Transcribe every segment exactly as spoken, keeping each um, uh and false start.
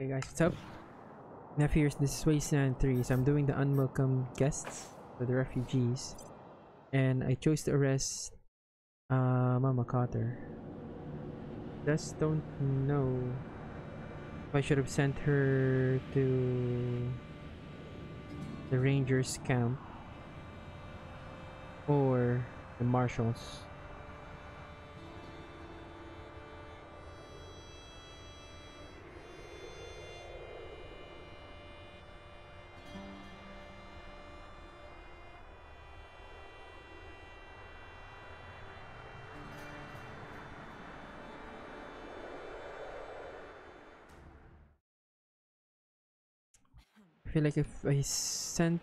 Okay guys, what's up? Now here's this is Wasteland three, so I'm doing the unwelcome guests, so the refugees. And I chose to arrest uh, Mama Cotter. Just don't know if I should have sent her to the Rangers camp or the Marshals. I feel like if I sent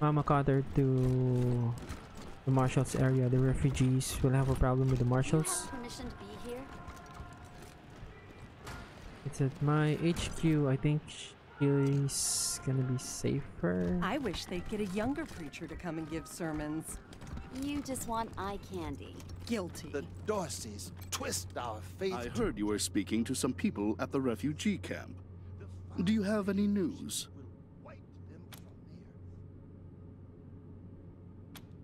Mama Cotter to the Marshals area, the refugees will have a problem with the Marshals. Permission to be here? It's at my H Q. I think she's gonna be safer. I wish they'd get a younger preacher to come and give sermons. You just want eye candy. Guilty. The Dorseys twist our faith. I heard you were speaking to some people at the refugee camp. Do you have any news?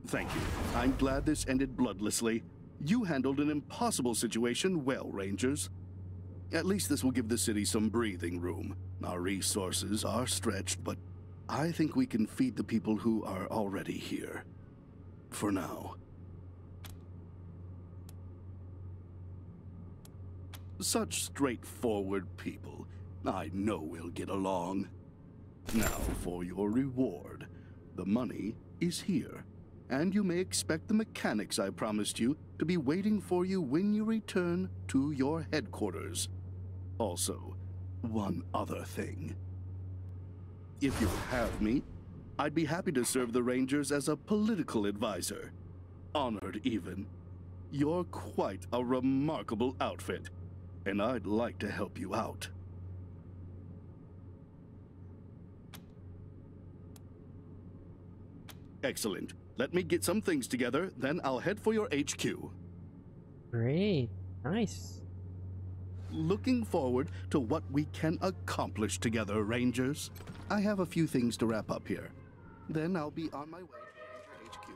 Thank you. I'm glad this ended bloodlessly. You handled an impossible situation well, Rangers. At least this will give the city some breathing room. Our resources are stretched, but I think we can feed the people who are already here. For now. Such straightforward people. I know we'll get along. Now for your reward. The money is here, and you may expect the mechanics I promised you to be waiting for you when you return to your headquarters. Also, one other thing. If you'll have me, I'd be happy to serve the Rangers as a political advisor. Honored, even. You're quite a remarkable outfit, and I'd like to help you out. Excellent. Let me get some things together, then I'll head for your H Q. Great. Nice. Looking forward to what we can accomplish together, Rangers. I have a few things to wrap up here. Then I'll be on my way to your H Q.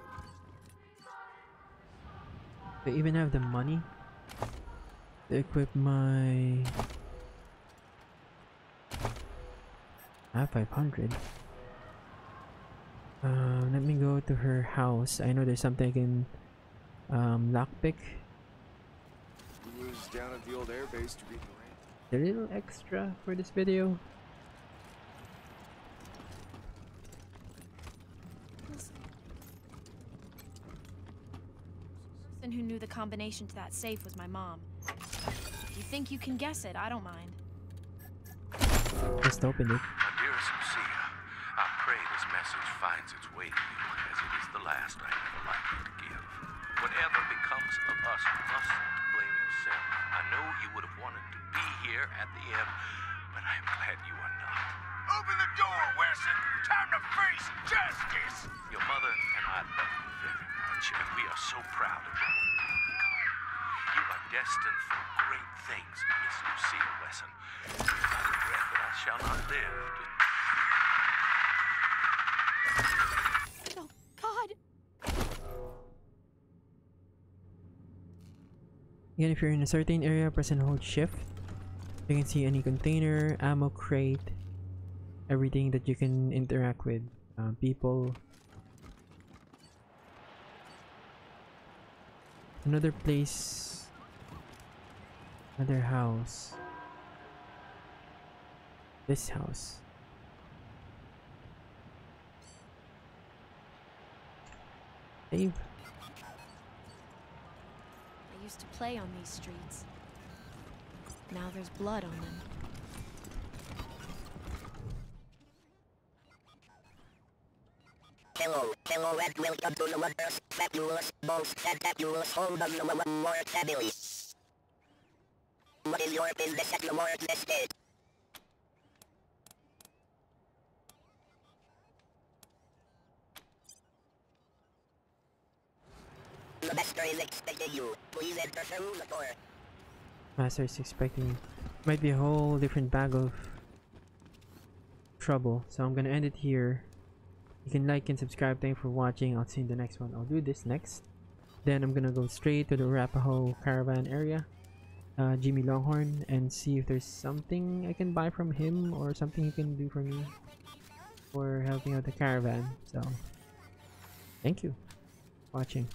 They even have the money to equip my... I have five hundred. Uh, let me go to her house. I know there's something I can um, lockpick. He was down at the old airbase to beat the rain. A little extra for this video. The person who knew the combination to that safe was my mom. If you think you can guess it, I don't mind. Just open it. Finds its way to you, as it is the last I ever likely to give. Whatever becomes of us, you mustn't blame yourself. I know you would have wanted to be here at the end, but I'm glad you are not. Open the door, Wesson! Time to face justice! Your mother and I love you very much, and we are so proud of you. You are destined for great things, Miss Lucille Wesson. I regret that I shall not live to... Again, if you're in a certain area, press and hold shift. You can see any container, ammo crate, everything that you can interact with, uh, people. Another place, another house. This house. Save. To play on these streets. Now there's blood on them. Hello, hello, and welcome to the first fabulous, most fabulous home of the Ward family. What is your business at the Ward estate? Master is expecting you. Please enter through the door. Master is expecting me. might be a whole different bag of trouble. So I'm gonna end it here. You can like and subscribe. Thanks for watching. I'll see you in the next one. I'll do this next. Then I'm gonna go straight to the Arapaho caravan area. Uh, Jimmy Longhorn, and see if there's something I can buy from him or something he can do for me for helping out the caravan. So thank you for watching.